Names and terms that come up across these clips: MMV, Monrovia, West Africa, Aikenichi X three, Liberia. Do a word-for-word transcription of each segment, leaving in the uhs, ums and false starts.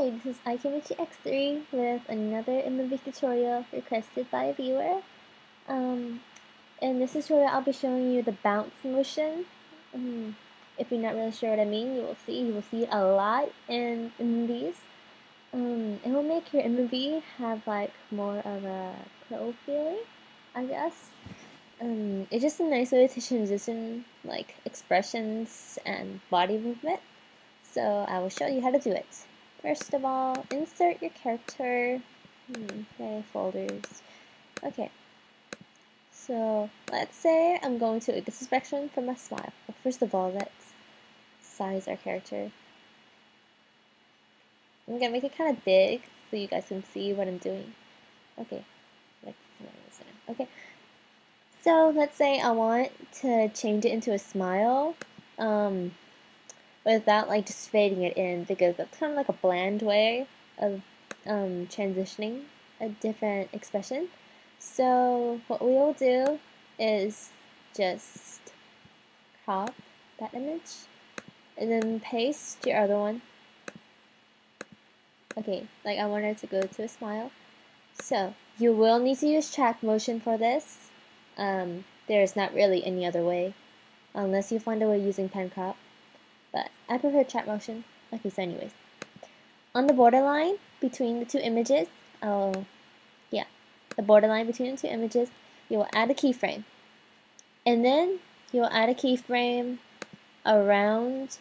Hi, this is Aikenichi X three with another M M V tutorial requested by a viewer. Um, in this tutorial, I'll be showing you the bounce motion. Um, if you're not really sure what I mean, you will see you will see it a lot in M M Vs. Um, it will make your M M V have like more of a pro feeling, I guess. Um, it's just a nice way to transition like expressions and body movement. So I will show you how to do it. First of all, insert your character. Hmm, okay, folders. Okay. So let's say I'm going to this expression from a smile. Well, first of all, let's size our character. I'm gonna make it kind of big so you guys can see what I'm doing. Okay. Okay. So let's say I want to change it into a smile. Um. Without like just fading it in, because that's kind of like a bland way of um, transitioning a different expression. So what we will do is just crop that image and then paste your other one. Okay, like I wanted to go to a smile. So you will need to use track motion for this. Um, there's not really any other way unless you find a way using pen crop. But I prefer track motion. Okay, so anyways, on the borderline between the two images, oh, yeah, the borderline between the two images, you will add a keyframe, and then you will add a keyframe around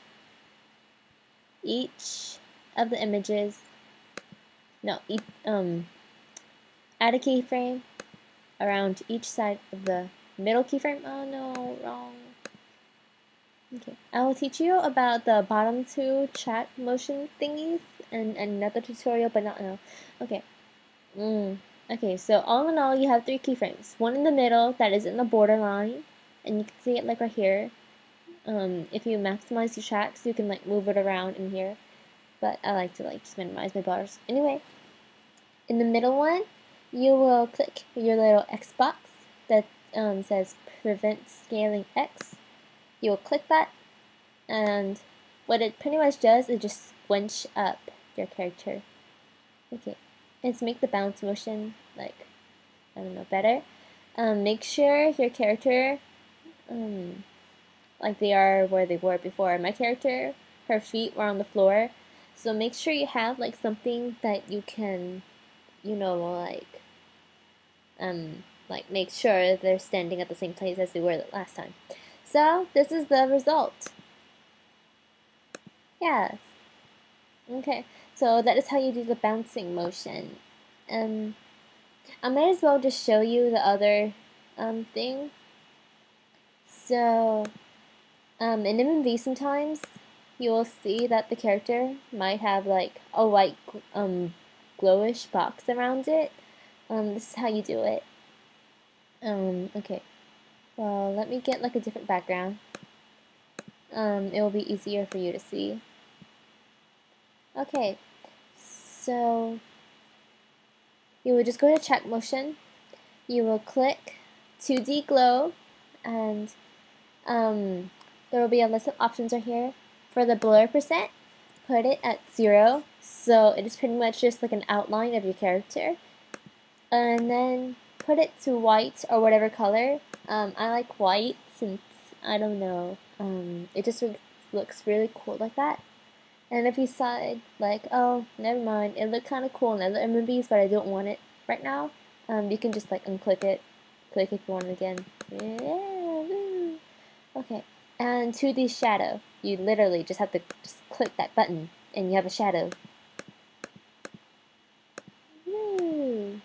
each of the images. No, e um, add a keyframe around each side of the middle keyframe. Oh no, wrong. Okay, I will teach you about the bottom two track motion thingies in another tutorial, but not now. Okay. Mm. Okay, so all in all, you have three keyframes. One in the middle that is in the borderline, and you can see it like right here. Um, if you maximize your tracks, you can like move it around in here. But I like to like just minimize my bars. Anyway, in the middle one, you will click your little X box that um, says Prevent Scaling X. You will click that, and what it pretty much does is just squinch up your character. Okay, and to make the bounce motion, like, I don't know, better, um, make sure your character, um, like they are where they were before. My character, her feet were on the floor, so make sure you have, like, something that you can, you know, like, um, like, make sure they're standing at the same place as they were last time. So, this is the result. Yes. Okay, so that is how you do the bouncing motion. Um, I might as well just show you the other um, thing. So, um, in M M V sometimes, you will see that the character might have like a white um, glowish box around it. Um, this is how you do it. Um, okay. Well, let me get like a different background. Um, it will be easier for you to see. Okay, so you will just go to track motion. You will click two D glow, and um, there will be a list of options right here. For the blur percent, put it at zero, so it is pretty much just like an outline of your character, and then put it to white or whatever color. Um, I like white since, I don't know, um, it just re looks really cool like that. And if you saw it, like, oh, never mind, it looked kind of cool in other movies, but I don't want it right now, um, you can just, like, unclick it, click if you want it again. Yeah. Okay, and two D shadow, you literally just have to just click that button, and you have a shadow. Woo.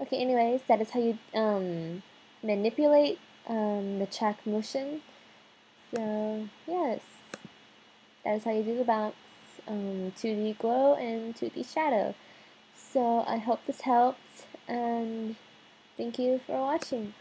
Okay, anyways, that is how you, um... manipulate um, the track motion. So yes, that is how you do the bounce, um, two D glow and two D shadow. So I hope this helped, and thank you for watching.